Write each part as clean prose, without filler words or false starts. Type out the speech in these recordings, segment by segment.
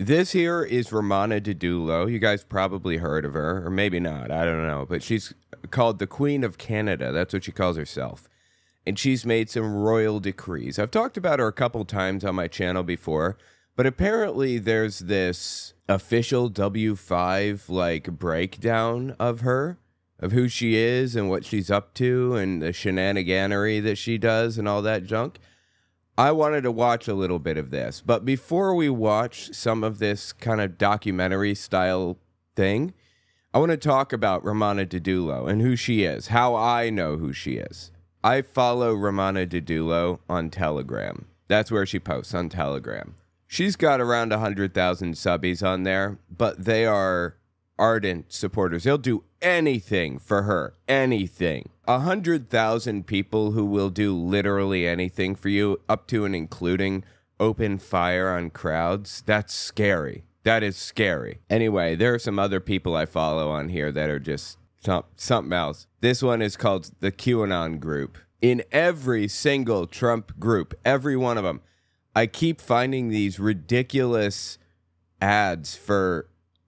This here is Romana Didulo. You guys probably heard of her, or maybe not. I don't know. But she's called the Queen of Canada. That's what she calls herself. And she's made some royal decrees. I've talked about her a couple times on my channel before. But apparently there's this official W5, like, breakdown of her, of who she is and what she's up to and the shenaniganery that she does and all that junk. I wanted to watch a little bit of this, but before we watch some of this kind of documentary style thing, I want to talk about Romana Didulo and who she is, how I know who she is. I follow Romana Didulo on Telegram. That's where she posts, on Telegram. She's got around 100,000 subbies on there, but they are ardent supporters. They'll do anything for her, anything. 100,000 people who will do literally anything for you, up to and including open fire on crowds. That's scary. That is scary. Anyway, there are some other people I follow on here that are just something else. This one is called the QAnon group. In every single Trump group, every one of them, I keep finding these ridiculous ads for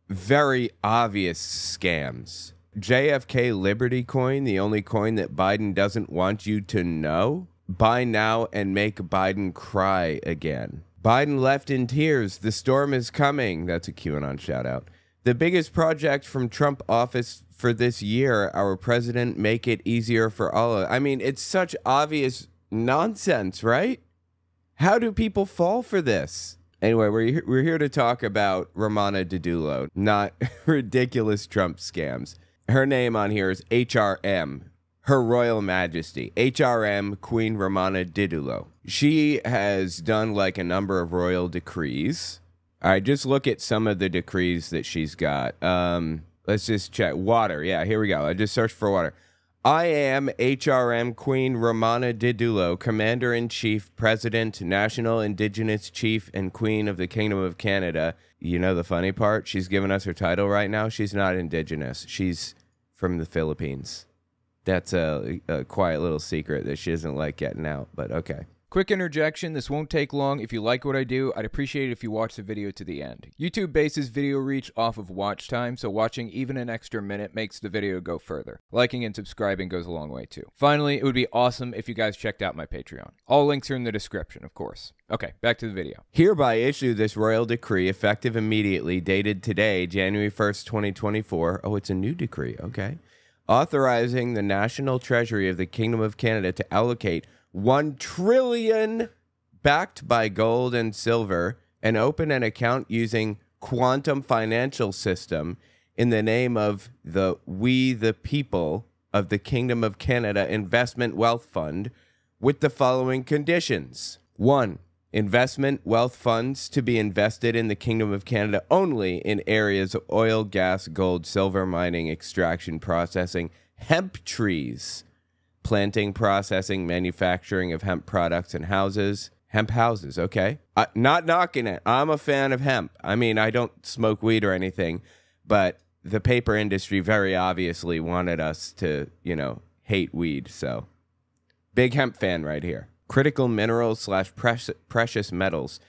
very obvious scams. JFK Liberty Coin, the only coin that Biden doesn't want you to know. Buy now and make Biden cry again. Biden left in tears. The storm is coming. That's a QAnon shout out. The biggest project from Trump office for this year, our president, make it easier for all of us. I mean, it's such obvious nonsense, right? How do people fall for this? Anyway, we're here to talk about Romana Didulo, not ridiculous Trump scams. Her name on here is HRM, Her Royal Majesty, HRM Queen Romana Didulo. She has done like a number of royal decrees. All right, just look at some of the decrees that she's got. Let's just check. Water, yeah, here we go. I just searched for water. I am HRM Queen Romana Didulo, Commander-in-Chief, President, National Indigenous Chief, and Queen of the Kingdom of Canada. You know the funny part? She's giving us her title right now. She's not Indigenous. She's from the Philippines. That's a quiet little secret that she doesn't like getting out, but okay. Quick interjection, this won't take long. If you like what I do, I'd appreciate it if you watch the video to the end. YouTube bases video reach off of watch time, so watching even an extra minute makes the video go further. Liking and subscribing goes a long way too. Finally, it would be awesome if you guys checked out my Patreon. All links are in the description, of course. Okay, back to the video. Hereby issue this royal decree, effective immediately, dated today, January 1st, 2024. Oh, it's a new decree, okay. Authorizing the National Treasury of the Kingdom of Canada to allocate $1 trillion backed by gold and silver and open an account using quantum financial system in the name of the We the People of the Kingdom of Canada Investment Wealth Fund with the following conditions. 1. Investment wealth funds to be invested in the Kingdom of Canada only in areas of oil, gas, gold, silver mining, extraction, processing, hemp trees, planting, processing, manufacturing of hemp products and houses. Hemp houses, okay. Not knocking it. I'm a fan of hemp. I mean, I don't smoke weed or anything, but the paper industry very obviously wanted us to, you know, hate weed. So big hemp fan right here. Critical minerals / precious metals.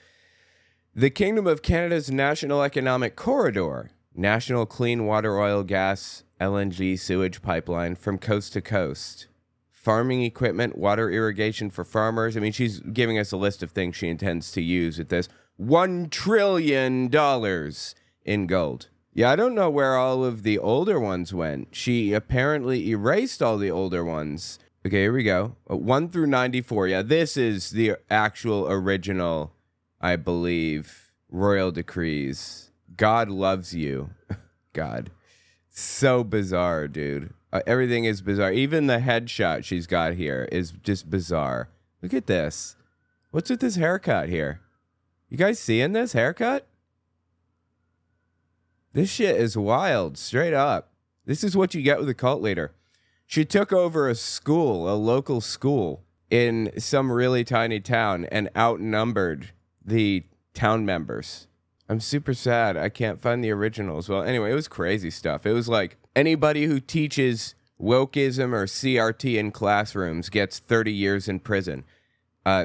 The Kingdom of Canada's National Economic Corridor. National Clean Water, Oil, Gas, LNG, Sewage Pipeline from coast to coast. Farming equipment, water irrigation for farmers. I mean, she's giving us a list of things she intends to use with this. $1 trillion in gold. Yeah, I don't know where all of the older ones went. She apparently erased all the older ones. Okay, here we go. 1 through 94. Yeah, this is the actual original, I believe, royal decrees. God loves you. God. So bizarre, dude. Everything is bizarre. Even the headshot she's got here is just bizarre. Look at this. What's with this haircut here? You guys seeing this haircut? This shit is wild, straight up. This is what you get with a cult leader. She took over a school, a local school, in some really tiny town and outnumbered the town members. I'm super sad. I can't find the originals. Well, anyway, it was crazy stuff. It was like, anybody who teaches wokeism or CRT in classrooms gets 30 years in prison.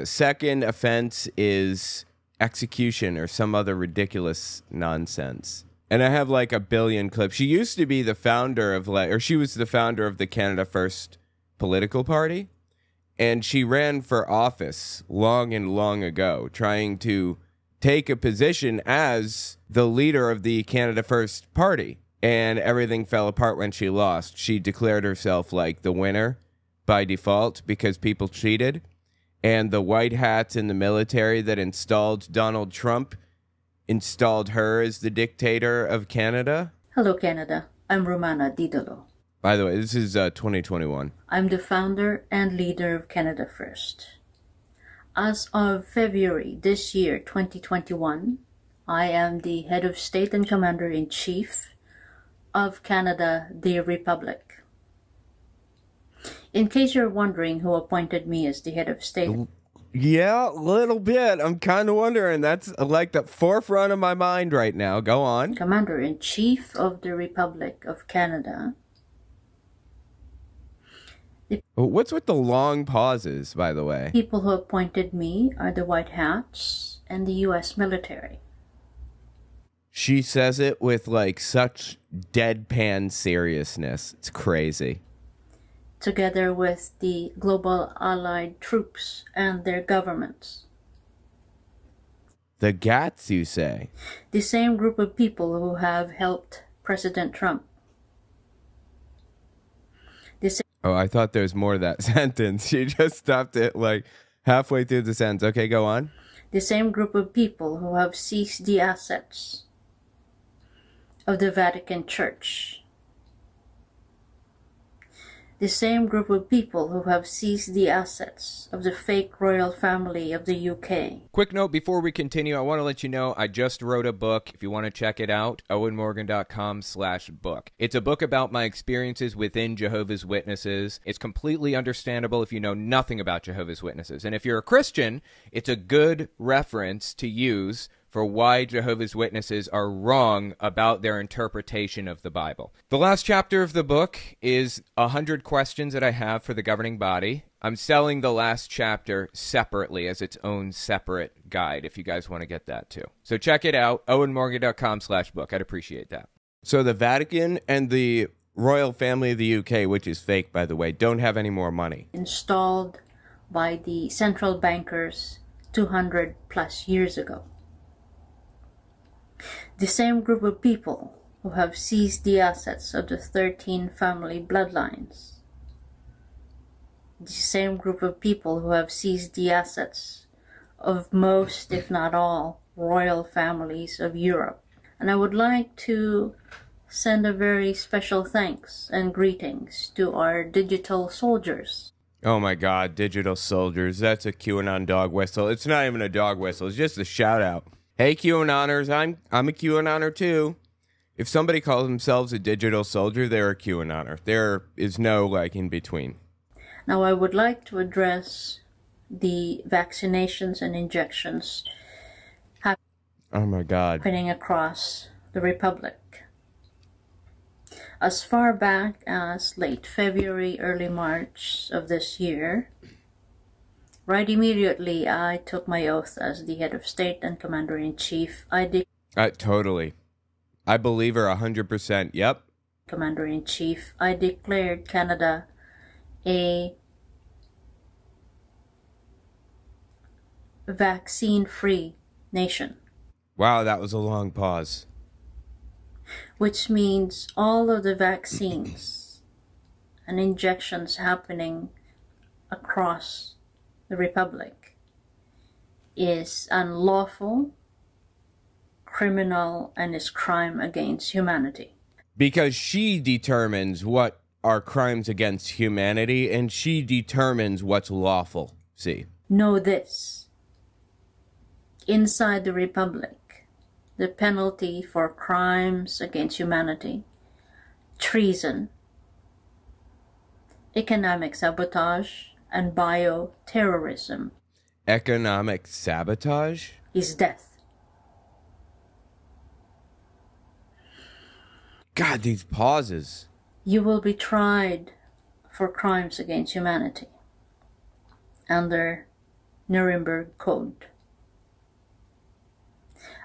Second offense is execution or some other ridiculous nonsense. And I have like a billion clips. She used to be the founder of, or she was the founder of the Canada First political party. And she ran for office long and long ago, trying to take a position as the leader of the Canada First party. And everything fell apart when she lost. She declared herself like the winner by default because people cheated. And the white hats in the military that installed Donald Trump installed her as the dictator of Canada. Hello, Canada. I'm Romana Didulo. By the way, this is 2021. I'm the founder and leader of Canada First. As of February this year, 2021, I am the head of state and commander-in-chief of Canada, the Republic. In case you're wondering who appointed me as the head of state. Yeah, a little bit. I'm kind of wondering. That's like the forefront of my mind right now. Go on. Commander-in-Chief of the Republic of Canada. What's with the long pauses, by the way? People who appointed me are the White Hats and the U.S. military. She says it with like such deadpan seriousness. It's crazy. Together with the global allied troops and their governments. The GATS, you say? The same group of people who have helped President Trump. Oh, I thought there's more to that sentence. She just stopped it like halfway through the sentence. Okay, go on. The same group of people who have seized the assets of the Vatican Church. The same group of people who have seized the assets of the fake royal family of the UK. Quick note before we continue, I want to let you know I just wrote a book. If you want to check it out, owenmorgan.com/book. It's a book about my experiences within Jehovah's Witnesses. It's completely understandable if you know nothing about Jehovah's Witnesses. And if you're a Christian, it's a good reference to use for why Jehovah's Witnesses are wrong about their interpretation of the Bible. The last chapter of the book is 100 questions that I have for the governing body. I'm selling the last chapter separately as its own separate guide if you guys want to get that too. So check it out, owenmorgan.com/book. I'd appreciate that. So the Vatican and the royal family of the UK, which is fake, by the way, don't have any more money. Installed by the central bankers 200 plus years ago. The same group of people who have seized the assets of the 13 family bloodlines. The same group of people who have seized the assets of most, if not all, royal families of Europe. And I would like to send a very special thanks and greetings to our digital soldiers. Oh my God, digital soldiers. That's a QAnon dog whistle. It's not even a dog whistle. It's just a shout out. Hey, QAnoners, I'm a QAnoner too. If somebody calls themselves a digital soldier, they're a QAnoner. There is no, like, in between. Now, I would like to address the vaccinations and injections happening across the Republic. As far back as late February, early March of this year, right immediately, I took my oath as the head of state and commander-in-chief. I did. Totally. I believe her 100%. Yep. Commander-in-chief, I declared Canada a vaccine-free nation. Wow, that was a long pause. Which means all of the vaccines and injections happening across the Republic is unlawful, criminal, and is crime against humanity. Because she determines what are crimes against humanity, and she determines what's lawful. See? Know this. Inside the Republic, the penalty for crimes against humanity, treason, economic sabotage, and bioterrorism. Economic sabotage? Is death. God, these pauses. You will be tried for crimes against humanity under Nuremberg code.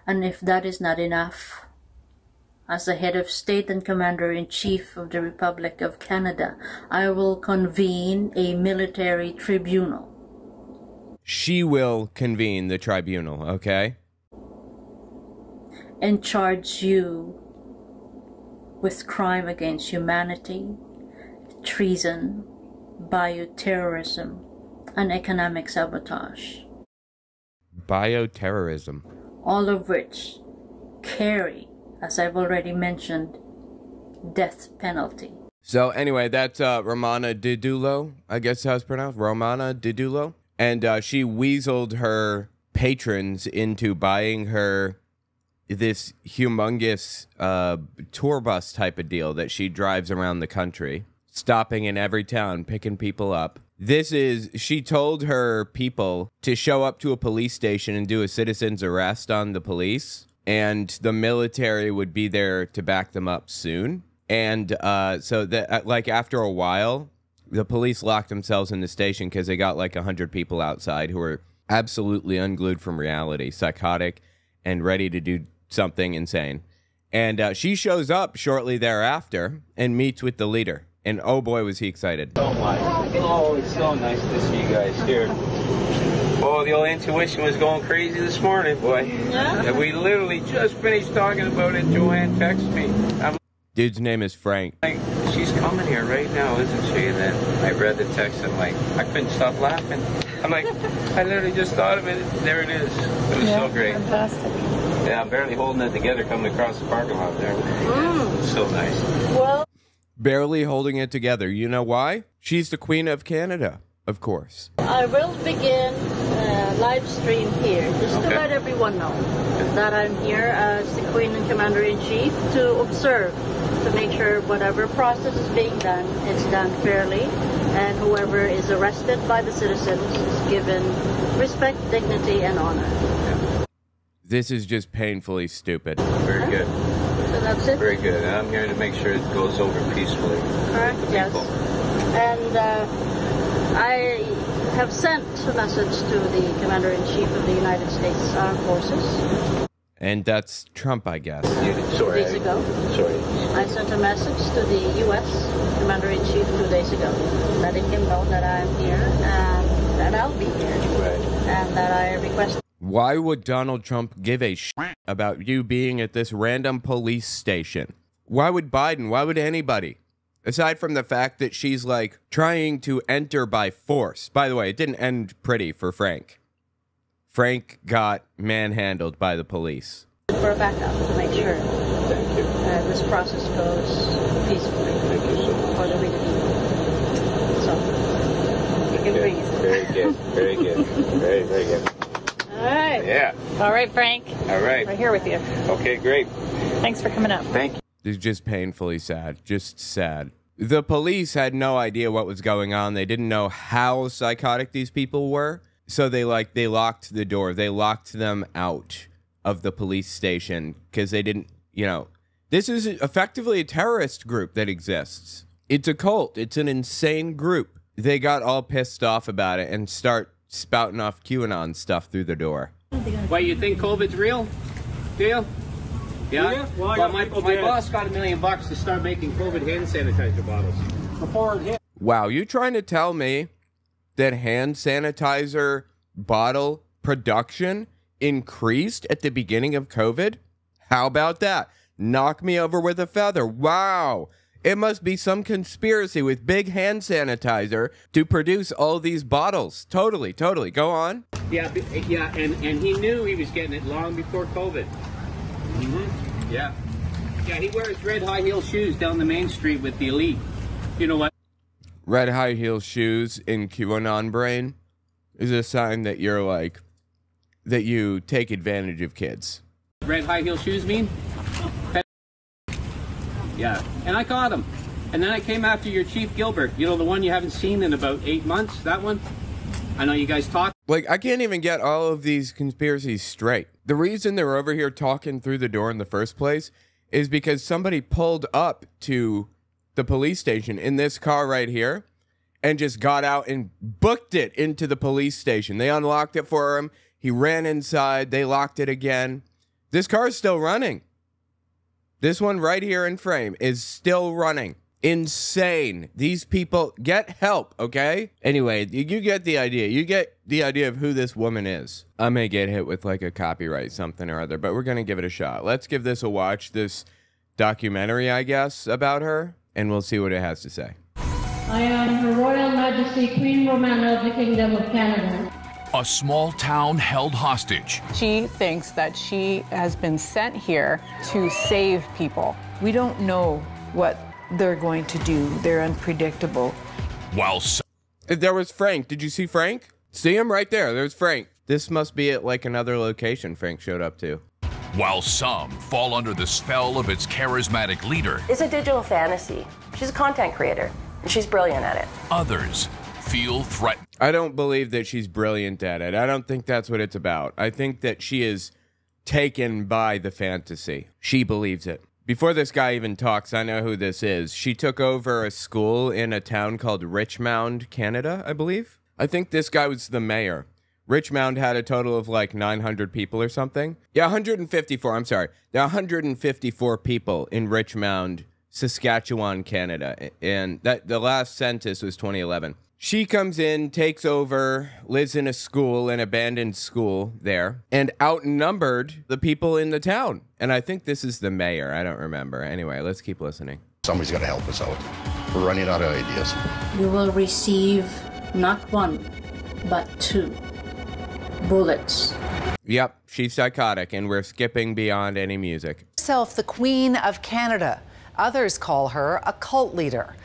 And if that is not enough, as the head of state and commander-in-chief of the Republic of Canada, I will convene a military tribunal. She will convene the tribunal, okay? And charge you with crime against humanity, treason, bioterrorism, and economic sabotage. Bioterrorism. All of which carry, as I've already mentioned, death penalty. So anyway, that's Romana Didulo, I guess how it's pronounced, Romana Didulo. And she weaseled her patrons into buying her this humongous tour bus type of deal that she drives around the country, stopping in every town, picking people up. She told her people to show up to a police station and do a citizen's arrest on the police, and the military would be there to back them up soon. And so that, like, after a while, the police locked themselves in the station because they got like 100 people outside who were absolutely unglued from reality, psychotic, and ready to do something insane. And she shows up shortly thereafter and meets with the leader. And oh boy, was he excited. Oh my, oh, it's so nice to see you guys here. Oh, the old intuition was going crazy this morning, boy. Yeah. And we literally just finished talking about it. Joanne texted me. Dude's name is Frank. Like, she's coming here right now, isn't she? And then I read the text and, like, I couldn't stop laughing. I'm like, I literally just thought of it. There it is. It was so great. Fantastic. Yeah, I'm barely holding it together coming across the parking lot there. Mm. It's so nice. Well, barely holding it together. You know why? She's the Queen of Canada. Of course. I will begin live stream here, just to let everyone know that I'm here as the Queen and Commander-in-Chief to observe, to make sure whatever process is being done, it's done fairly, and whoever is arrested by the citizens is given respect, dignity, and honor. This is just painfully stupid. Very good. So that's it? Very good. And I'm here to make sure it goes over peacefully. Correct, yes. People. And I have sent a message to the Commander-in-Chief of the United States Armed Forces. And that's Trump, I guess. Sorry. 2 days ago. Sorry. I sent a message to the U.S. Commander-in-Chief 2 days ago, letting him know that I'm here and that I'll be here. Right. And that I request... Why would Donald Trump give a shit about you being at this random police station? Why would Biden? Why would anybody? Aside from the fact that she's, like, trying to enter by force. By the way, it didn't end pretty for Frank. Frank got manhandled by the police. For a backup, to make sure this process goes peacefully for the people. So, you can breathe. Very good, very good, very, very good. All right. Yeah. All right, Frank. All right. We're here with you. Okay, great. Thanks for coming up. Thank you. It's just painfully sad. Just sad. The police had no idea what was going on. They didn't know how psychotic these people were. So they, like, they locked the door. They locked them out of the police station because they didn't, you know. This is effectively a terrorist group that exists. It's a cult. It's an insane group. They got all pissed off about it and start spouting off QAnon stuff through the door. Wait, you think COVID's real? Deal? Yeah. Well, my boss got $1 million to start making COVID hand sanitizer bottles. Before it hit. Wow, you trying to tell me that hand sanitizer bottle production increased at the beginning of COVID? How about that? Knock me over with a feather. Wow. It must be some conspiracy with big hand sanitizer to produce all these bottles. Totally, totally. Go on. Yeah, and he knew he was getting it long before COVID. Mm-hmm. Yeah, he wears red high-heel shoes down the main street with the elite. You know what? Red high-heel shoes in QAnon brain is a sign that you're, like, that you take advantage of kids. Red high-heel shoes mean? Yeah, and I caught him. And then I came after your Chief Gilbert, you know, the one you haven't seen in about 8 months, that one. I know you guys talk. Like, I can't even get all of these conspiracies straight. The reason they're over here talking through the door in the first place is because somebody pulled up to the police station in this car right here and just got out and booked it into the police station. They unlocked it for him. He ran inside. They locked it again. This car is still running. This one right here in frame is still running. Insane. These people get help, okay? Anyway, you get the idea. You get the idea of who this woman is. I may get hit with like a copyright something or other, but we're going to give it a shot. Let's give this a watch, this documentary, I guess, about her, and we'll see what it has to say. I am Her Royal Majesty Queen Romana of the Kingdom of Canada. A small town held hostage. She thinks that she has been sent here to save people. We don't know what they're going to do. They're unpredictable. While there was Frank. Did you see Frank? See him right there. There's Frank. This must be at like another location Frank showed up to. While some fall under the spell of its charismatic leader. It's a digital fantasy. She's a content creator. She's brilliant at it. Others feel threatened. I don't believe that she's brilliant at it. I don't think that's what it's about. I think that she is taken by the fantasy. She believes it. Before this guy even talks, I know who this is. She took over a school in a town called Richmound, Canada, I believe. I think this guy was the mayor. Richmound had a total of like 900 people or something. Yeah, 154. I'm sorry. There are 154 people in Richmound, Saskatchewan, Canada, and that the last census was 2011. She comes in, takes over, lives in a school, an abandoned school there, and outnumbered the people in the town. And I think this is the mayor. I don't remember. Anyway, let's keep listening. Somebody's got to help us out. We're running out of ideas. You will receive not one, but two bullets. Yep, she's psychotic, and we're skipping beyond any music. Herself, the Queen of Canada. Others call her a cult leader.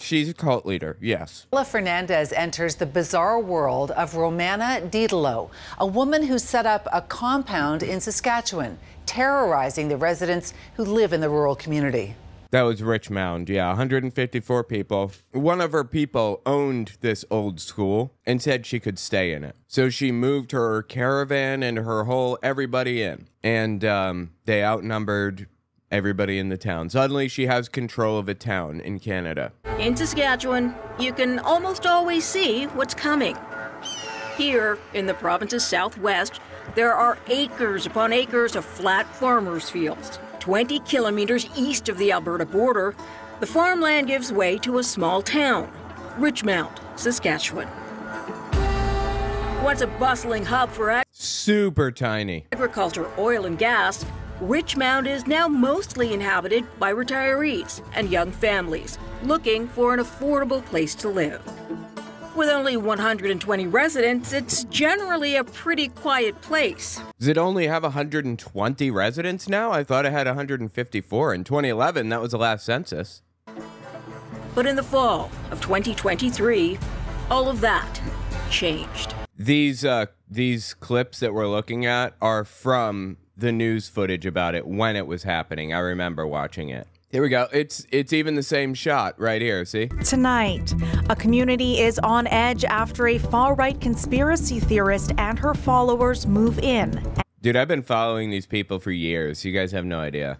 She's a cult leader, yes. Marilla Fernandez enters the bizarre world of Romana Didulo, a woman who set up a compound in Saskatchewan, terrorizing the residents who live in the rural community. That was Richmound, yeah, 154 people. One of her people owned this old school and said she could stay in it. So she moved her caravan and her whole everybody in. And they outnumbered everybody in the town. Suddenly she has control of a town in Canada. In Saskatchewan, you can almost always see what's coming. Here in the province's southwest, there are acres upon acres of flat farmers' fields. 20 kilometers east of the Alberta border, the farmland gives way to a small town, Richmound, Saskatchewan. Once a bustling hub for super tiny agriculture, oil and gas, Richmound is now mostly inhabited by retirees and young families looking for an affordable place to live. With only 120 residents, it's generally a pretty quiet place. Does it only have 120 residents now? I thought it had 154. In 2011, that was the last census. But in the fall of 2023, all of that changed. These clips that we're looking at are from the news footage about it when it was happening. I remember watching it. Here we go. It's even the same shot right here, see? Tonight, a community is on edge after a far-right conspiracy theorist and her followers move in. Dude, I've been following these people for years. You guys have no idea.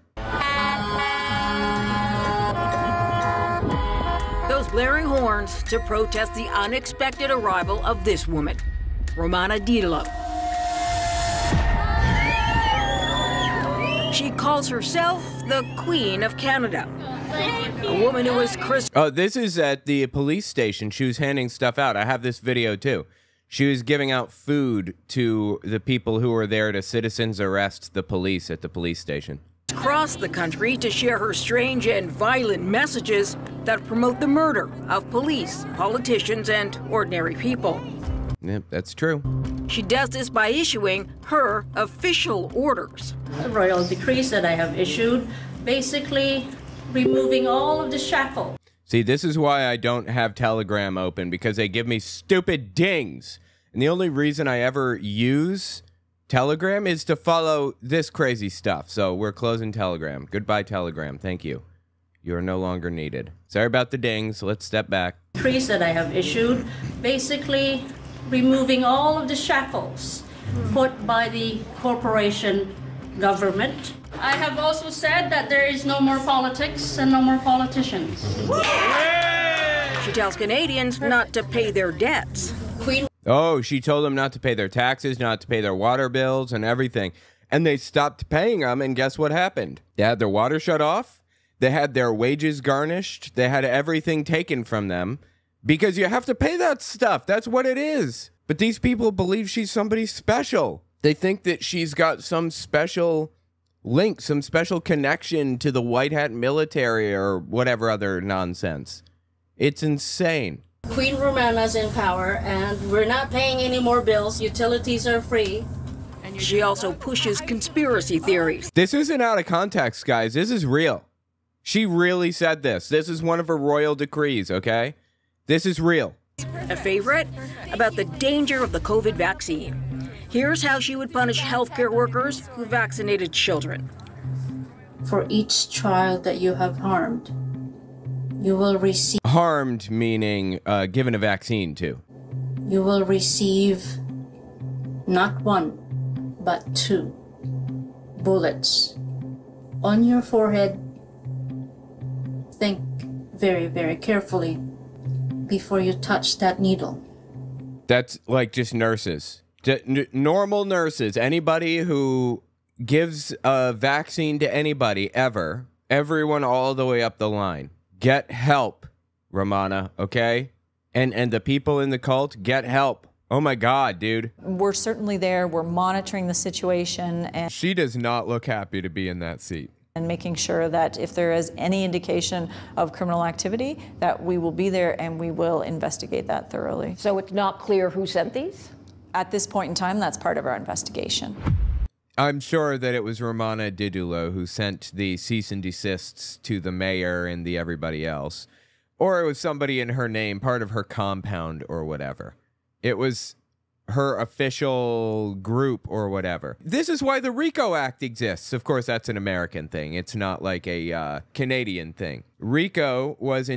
Those blaring horns to protest the unexpected arrival of this woman, Romana Didulo. She calls herself the Queen of Canada, a woman who was Chris. Oh, this is at the police station. She was handing stuff out. I have this video, too. She was giving out food to the people who were there to citizens arrest the police at the police station. Across the country to share her strange and violent messages that promote the murder of police, politicians, and ordinary people. Yep, that's true. She does this by issuing her official orders. The royal decrees that I have issued, basically removing all of the shackles. See, this is why I don't have Telegram open, because they give me stupid dings. And the only reason I ever use Telegram is to follow this crazy stuff. So we're closing Telegram. Goodbye, Telegram. Thank you. You are no longer needed. Sorry about the dings. Let's step back. Decrees that I have issued, basically removing all of the shackles put by the corporation government. I have also said that there is no more politics and no more politicians. Yeah! She tells Canadians not to pay their debts. Queen. Oh, she told them not to pay their taxes, not to pay their water bills and everything. and they stopped paying them, and guess what happened? They had their water shut off, they had their wages garnished, they had everything taken from them, because you have to pay that stuff. That's what it is. But these people believe she's somebody special. They think that she's got some special link, some special connection to the White Hat military or whatever other nonsense. It's insane. Queen Romana's in power, and we're not paying any more bills. Utilities are free. And she also pushes conspiracy theories. This isn't out of context, guys. This is real. She really said this. This is one of her royal decrees, okay? This is real. A favorite about the danger of the COVID vaccine. Here's how she would punish healthcare workers who vaccinated children. For each child that you have harmed, you will receive... Harmed meaning given a vaccine to. You will receive not one, but two bullets on your forehead. Think very, very carefully before you touch that needle. That's like just nurses. Normal nurses. Anybody who gives a vaccine to anybody ever. Everyone all the way up the line. Get help, Romana, okay? And the people in the cult, get help. Oh my God, dude. We're certainly there. We're monitoring the situation. And she does not look happy to be in that seat. And making sure that if there is any indication of criminal activity, that we will be there and we will investigate that thoroughly. So it's not clear who sent these? At this point in time, that's part of our investigation. I'm sure that it was Romana Didulo who sent the cease and desists to the mayor and the everybody else. Or it was somebody in her name, part of her compound or whatever. It was her official group or whatever. This is why the RICO Act exists. Of course, that's an American thing. It's not like a Canadian thing. RICO was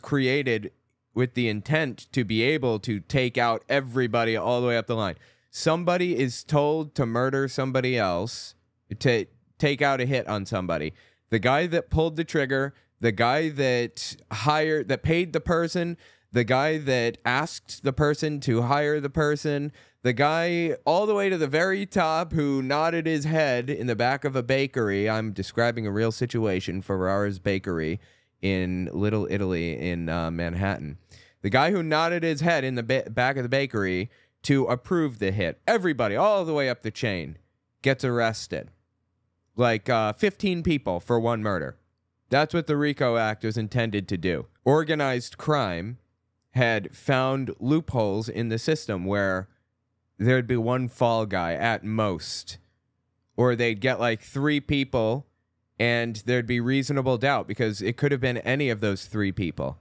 created with the intent to be able to take out everybody all the way up the line. Somebody is told to murder somebody else, to take out a hit on somebody. The guy that pulled the trigger, the guy that hired, that paid the person, the guy that asked the person to hire the person, the guy all the way to the very top who nodded his head in the back of a bakery. I'm describing a real situation, Ferrara's Bakery in Little Italy in Manhattan. The guy who nodded his head in the back of the bakery to approve the hit. Everybody all the way up the chain gets arrested. Like 15 people for one murder. That's what the RICO Act was intended to do. Organized crime had found loopholes in the system where there'd be one fall guy at most. Or they'd get like 3 people and there'd be reasonable doubt because it could have been any of those 3 people.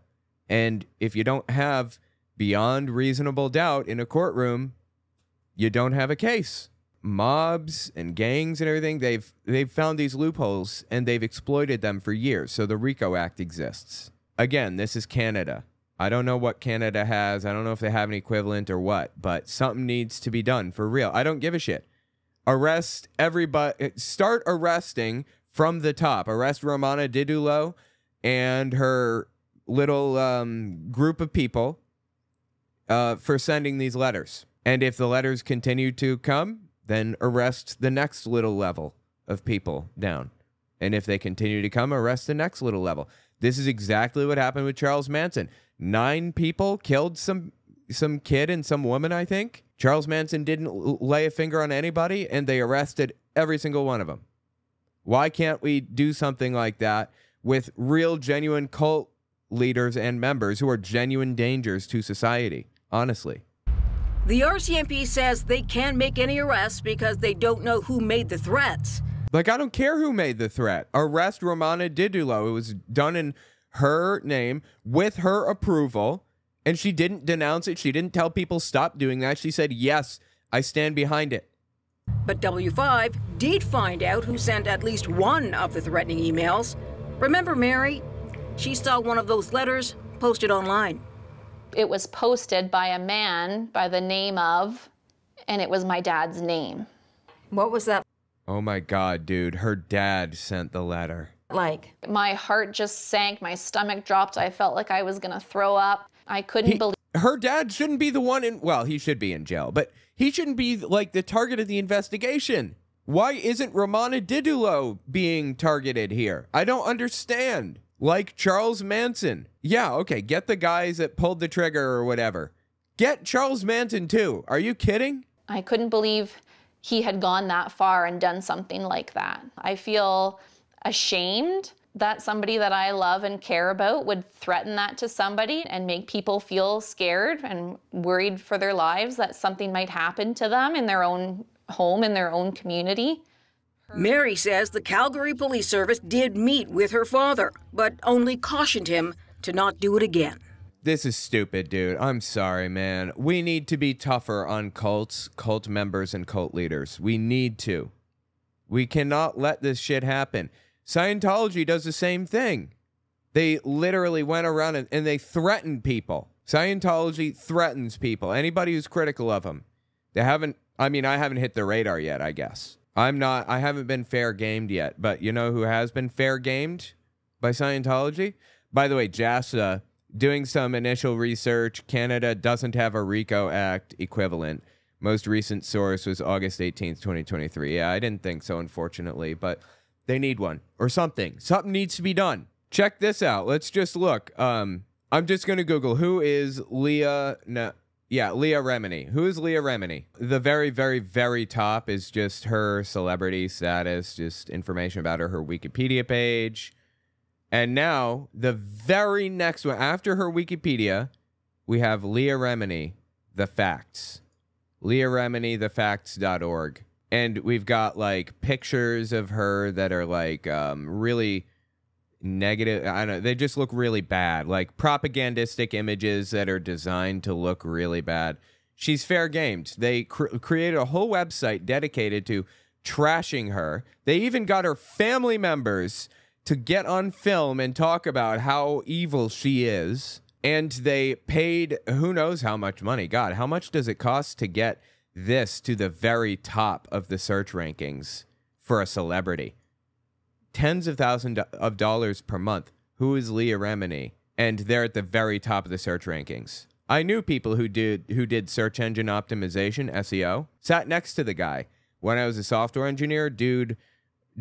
And if you don't have beyond reasonable doubt in a courtroom, you don't have a case. Mobs and gangs and everything, they've found these loopholes and they've exploited them for years. So the RICO Act exists. Again, this is Canada. I don't know what Canada has. I don't know if they have an equivalent or what, but something needs to be done for real. I don't give a shit. Arrest everybody. Start arresting from the top. Arrest Romana Didulo and her little group of people for sending these letters. And if the letters continue to come, then arrest the next little level of people down. And if they continue to come, arrest the next little level. This is exactly what happened with Charles Manson. 9 people killed some kid and some woman, I think. Charles Manson didn't lay a finger on anybody, and they arrested every single one of them. Why can't we do something like that with real, genuine cult leaders and members who are genuine dangers to society, honestly? The RCMP says they can't make any arrests because they don't know who made the threats. Like, I don't care who made the threat. Arrest Romana Didulo. It was done in her name with her approval, and she didn't denounce it. She didn't tell people stop doing that. She said, yes, I stand behind it. But W5 did find out who sent at least one of the threatening emails. Remember Mary? She saw one of those letters posted online. It was posted by a man by the name of, and it was my dad's name. What was that? Oh my God, dude, her dad sent the letter. Like? My heart just sank, my stomach dropped, I felt like I was gonna throw up. I couldn't believe. Her dad shouldn't be the one in, well, he should be in jail, but he shouldn't be like the target of the investigation. Why isn't Romana Didulo being targeted here? I don't understand. Like Charles Manson. Yeah, okay, get the guys that pulled the trigger or whatever. Get Charles Manson too. Are you kidding? I couldn't believe he had gone that far and done something like that. I feel ashamed that somebody that I love and care about would threaten that to somebody and make people feel scared and worried for their lives that something might happen to them in their own home, in their own community. Mary says the Calgary Police Service did meet with her father, but only cautioned him to not do it again. This is stupid, dude. I'm sorry, man. We need to be tougher on cults, cult members, and cult leaders. We need to. We cannot let this shit happen. Scientology does the same thing. They literally went around and they threatened people. Scientology threatens people. Anybody who's critical of them. They haven't, I mean, I haven't hit the radar yet, I guess. I haven't been fair gamed yet, but you know who has been fair gamed by Scientology? By the way, JASA, doing some initial research, Canada doesn't have a RICO Act equivalent. Most recent source was August 18th, 2023. Yeah, I didn't think so, unfortunately, but they need one or something. Something needs to be done. Check this out. Let's just look. I'm just going to Google who is Leah... No, yeah, Leah Remini. Who is Leah Remini? The very, very, very top is just her celebrity status, just information about her, her Wikipedia page. And now, the very next one, after her Wikipedia, we have Leah Remini, the facts. Leah Remini, thefacts.org. And we've got, like, pictures of her that are, like, really negative. I don't know. They just look really bad. Like, propagandistic images that are designed to look really bad. She's fair gamed. They created a whole website dedicated to trashing her. They even got her family members to get on film and talk about how evil she is. And they paid who knows how much money. God, how much does it cost to get this to the very top of the search rankings for a celebrity? Tens of thousands of dollars per month. Who is Leah Remini? And they're at the very top of the search rankings. I knew people who did search engine optimization, SEO, sat next to the guy. When I was a software engineer, dude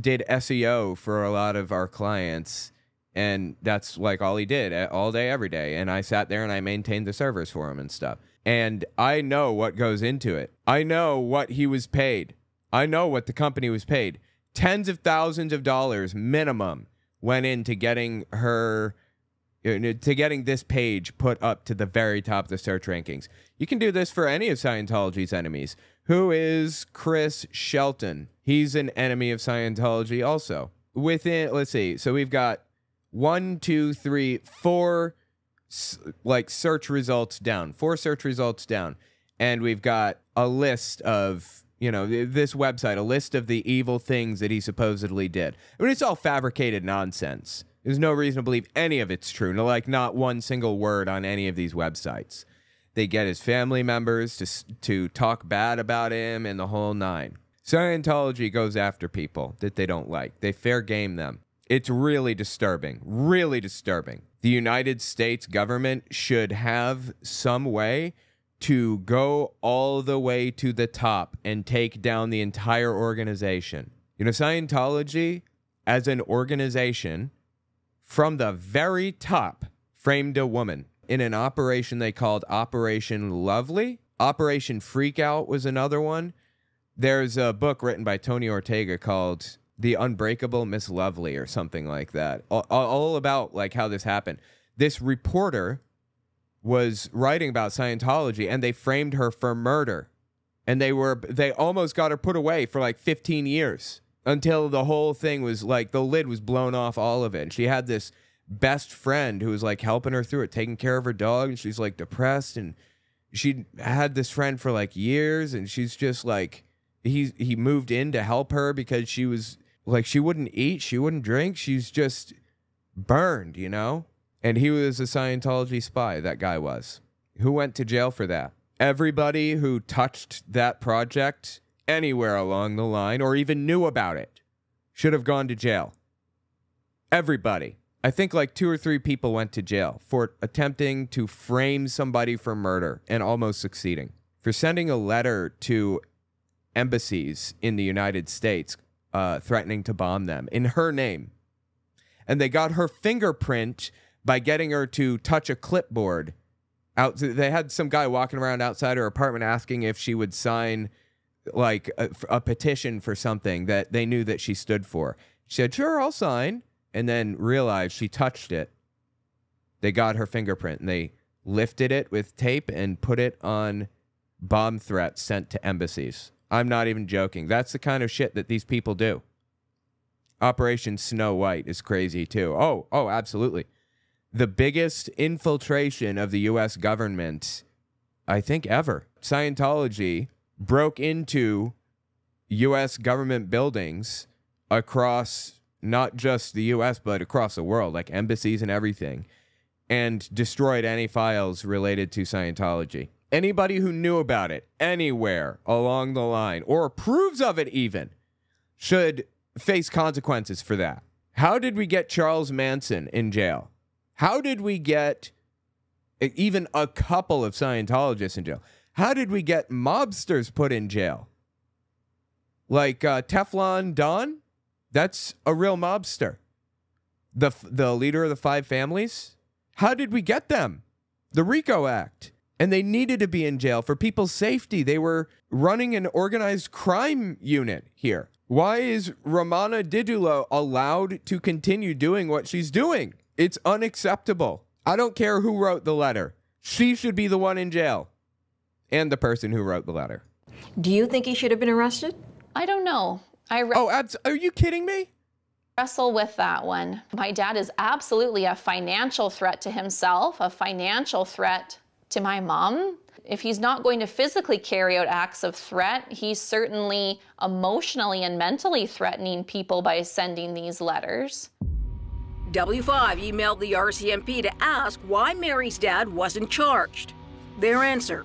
did SEO for a lot of our clients, and that's like all he did all day, every day. And I sat there and I maintained the servers for him and stuff. And I know what goes into it. I know what he was paid. I know what the company was paid. Tens of thousands of dollars minimum went into getting her, to getting this page put up to the very top of the search rankings. You can do this for any of Scientology's enemies. Who is Chris Shelton? He's an enemy of Scientology also. Within, let's see, so we've got 1, 2, 3, 4... like search results down, 4 search results down, and we've got a list of, you know, this website, a list of the evil things that he supposedly did. I mean, it's all fabricated nonsense. There's no reason to believe any of it's true. No, like, not one single word on any of these websites. They get his family members to talk bad about him and the whole nine. Scientology goes after people that they don't like. They fair game them. It's really disturbing, really disturbing. The United States government should have some way to go all the way to the top and take down the entire organization. You know, Scientology as an organization from the very top framed a woman in an operation they called Operation Lovely. Operation Freak Out was another one. There's a book written by Tony Ortega called The Unbreakable Miss Lovely or something like that. All about like how this happened. This reporter was writing about Scientology and they framed her for murder. And they almost got her put away for like 15 years until the whole thing was like the lid was blown off all of it. And she had this best friend who was like helping her through it, taking care of her dog, and she's like depressed, and she had this friend for like years, and she's just like he moved in to help her because she was like, she wouldn't eat, she wouldn't drink, she's just burned, you know? And he was a Scientology spy, that guy was. Who went to jail for that? Everybody who touched that project anywhere along the line, or even knew about it, should have gone to jail. Everybody. I think like 2 or 3 people went to jail for attempting to frame somebody for murder and almost succeeding. For sending a letter to embassies in the United States, threatening to bomb them in her name. And they got her fingerprint by getting her to touch a clipboard. They had some guy walking around outside her apartment asking if she would sign like a petition for something that they knew that she stood for. She said, sure, I'll sign. And then realized she touched it. They got her fingerprint and they lifted it with tape and put it on bomb threats sent to embassies. I'm not even joking. That's the kind of shit that these people do. Operation Snow White is crazy too. Oh, absolutely. The biggest infiltration of the U.S. government, I think, ever. Scientology broke into U.S. government buildings across not just the U.S., but across the world, like embassies and everything, and destroyed any files related to Scientology. Anybody who knew about it anywhere along the line, or approves of it even, should face consequences for that. How did we get Charles Manson in jail? How did we get even a couple of Scientologists in jail? How did we get mobsters put in jail? Like Teflon Don? That's a real mobster. The leader of the Five Families? How did we get them? The RICO Act. And they needed to be in jail for people's safety. They were running an organized crime unit here. Why is Romana Didulo allowed to continue doing what she's doing? It's unacceptable. I don't care who wrote the letter. She should be the one in jail. And the person who wrote the letter. Do you think he should have been arrested? I don't know. Are you kidding me? Wrestle with that one. My dad is absolutely a financial threat to himself, a financial threat to my mom. If he's not going to physically carry out acts of threat, he's certainly emotionally and mentally threatening people by sending these letters. W5 emailed the RCMP to ask why Mary's dad wasn't charged. Their answer: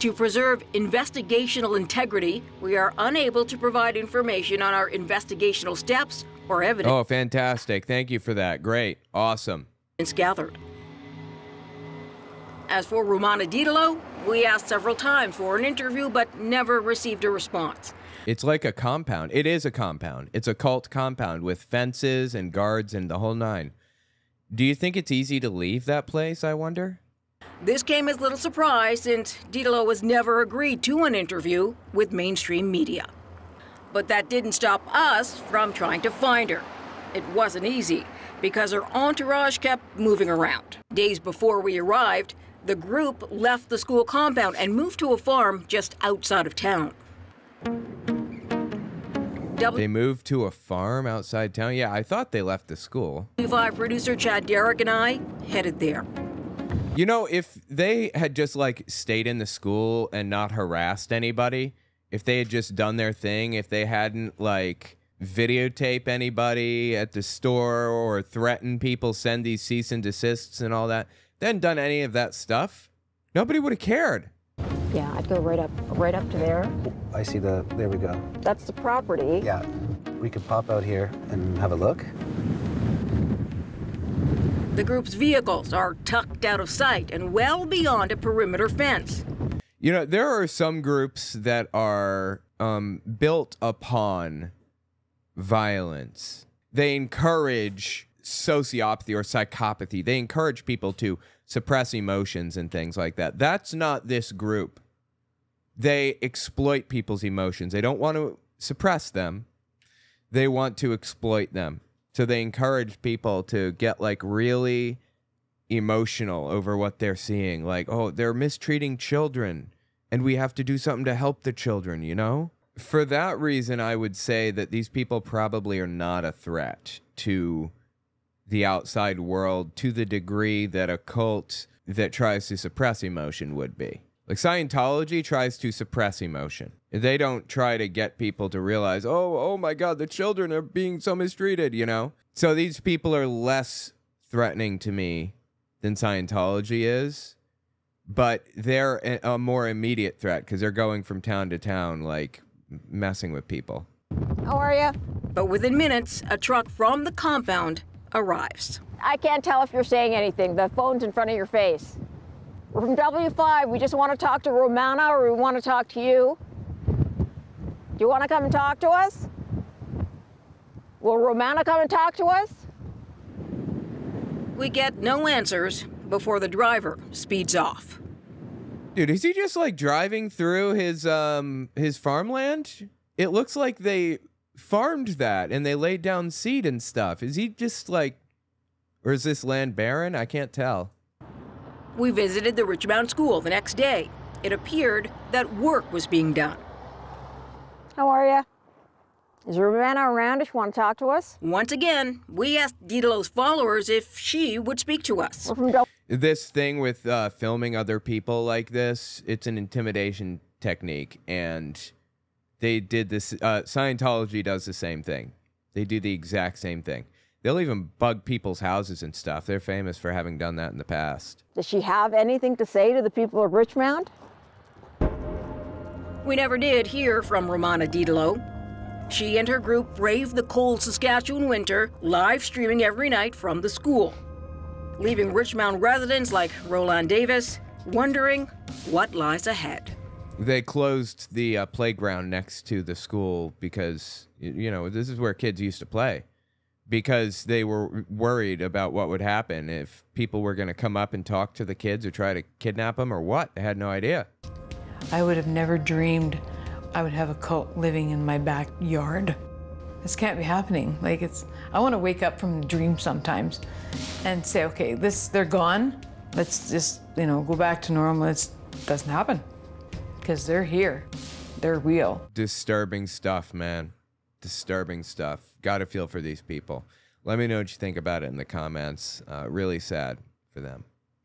to preserve investigational integrity, we are unable to provide information on our investigational steps or evidence. Oh, fantastic. Thank you for that. Great. Awesome. It's gathered. As for Romana Didulo, we asked several times for an interview but never received a response. It's like a compound. It is a compound. It's a cult compound with fences and guards and the whole nine. Do you think it's easy to leave that place, I wonder? This came as little surprise since Didulo has never agreed to an interview with mainstream media. But that didn't stop us from trying to find her. It wasn't easy because her entourage kept moving around. Days before we arrived, the group left the school compound and moved to a farm just outside of town. They moved to a farm outside town? Yeah, I thought they left the school. W5 producer Chad Derek and I headed there. You know, if they had just, like, stayed in the school and not harassed anybody, if they had just done their thing, if they hadn't, like, videotaped anybody at the store or threatened people, send these cease and desists and all that, they hadn't done any of that stuff, nobody would have cared. Yeah, I'd go right up to there. I see there we go. That's the property. Yeah, we could pop out here and have a look. The group's vehicles are tucked out of sight and well beyond a perimeter fence. You know, there are some groups that are built upon violence. They encourage sociopathy or psychopathy. They encourage people to suppress emotions and things like that. That's not this group. They exploit people's emotions. They don't want to suppress them. They want to exploit them. So they encourage people to get, like, really emotional over what they're seeing. Like, oh, they're mistreating children, and we have to do something to help the children, you know? For that reason, I would say that these people probably are not a threat to the outside world to the degree that a cult that tries to suppress emotion would be. Like, Scientology tries to suppress emotion. They don't try to get people to realize, oh my God, the children are being so mistreated, you know? So these people are less threatening to me than Scientology is, but they're a more immediate threat because they're going from town to town, like, messing with people. How are you? But within minutes, a truck from the compound arrives. I can't tell if you're saying anything. The phone's in front of your face. We're from W5. We just want to talk to Romana, or we want to talk to you. Do you want to come and talk to us? Will Romana come and talk to us? We get no answers before the driver speeds off. Dude, is he just like driving through his farmland? It looks like they farmed that and they laid down seed and stuff. Is he just like, or is this land barren? I can't tell. We visited the Richmound school the next day. It appeared that work was being done. How are you? Is Romana around if you want to talk to us? Once again, we asked Didulo's followers if she would speak to us. This thing with filming other people like this, it's an intimidation technique. And they did this, Scientology does the same thing. They do the exact same thing. They'll even bug people's houses and stuff. They're famous for having done that in the past. Does she have anything to say to the people of Richmound? We never did hear from Romana Didulo. She and her group braved the cold Saskatchewan winter, live streaming every night from the school, leaving Richmound residents like Roland Davis wondering what lies ahead. They closed the playground next to the school because, you know, this is where kids used to play, because they were worried about what would happen if people were going to come up and talk to the kids or try to kidnap them or what. They had no idea. I would have never dreamed I would have a cult living in my backyard. This can't be happening. Like, it's, I want to wake up from the dream sometimes and say, okay, this, they're gone. Let's just, you know, go back to normal. It doesn't happen because they're here. They're real. Disturbing stuff, man. Disturbing stuff. Got to feel for these people. Let me know what you think about it in the comments. Really sad for them.